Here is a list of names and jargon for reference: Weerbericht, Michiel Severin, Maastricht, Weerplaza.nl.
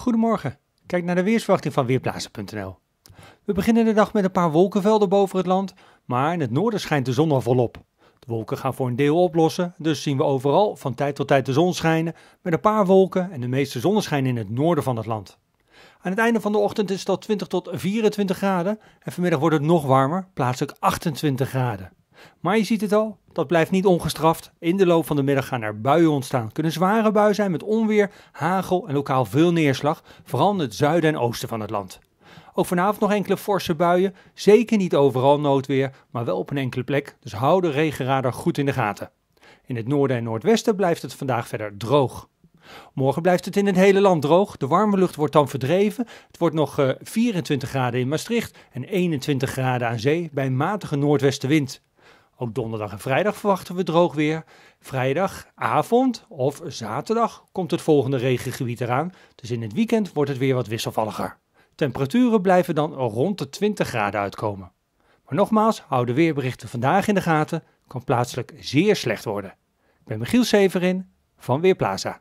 Goedemorgen, kijk naar de weersverwachting van Weerplaza.nl. We beginnen de dag met een paar wolkenvelden boven het land, maar in het noorden schijnt de zon al volop. De wolken gaan voor een deel oplossen, dus zien we overal van tijd tot tijd de zon schijnen, met een paar wolken en de meeste zonneschijn in het noorden van het land. Aan het einde van de ochtend is het al 20 tot 24 graden en vanmiddag wordt het nog warmer, plaatselijk 28 graden. Maar je ziet het al, dat blijft niet ongestraft. In de loop van de middag gaan er buien ontstaan. Kunnen zware buien zijn met onweer, hagel en lokaal veel neerslag, vooral in het zuiden en oosten van het land. Ook vanavond nog enkele forse buien, zeker niet overal noodweer, maar wel op een enkele plek, dus hou de regenradar goed in de gaten. In het noorden en noordwesten blijft het vandaag verder droog. Morgen blijft het in het hele land droog, de warme lucht wordt dan verdreven. Het wordt nog 24 graden in Maastricht en 21 graden aan zee bij een matige noordwestenwind. Ook donderdag en vrijdag verwachten we droog weer. Vrijdagavond of zaterdag komt het volgende regengebied eraan. Dus in het weekend wordt het weer wat wisselvalliger. Temperaturen blijven dan rond de 20 graden uitkomen. Maar nogmaals, hou de weerberichten vandaag in de gaten. Kan plaatselijk zeer slecht worden. Ik ben Michiel Severin van Weerplaza.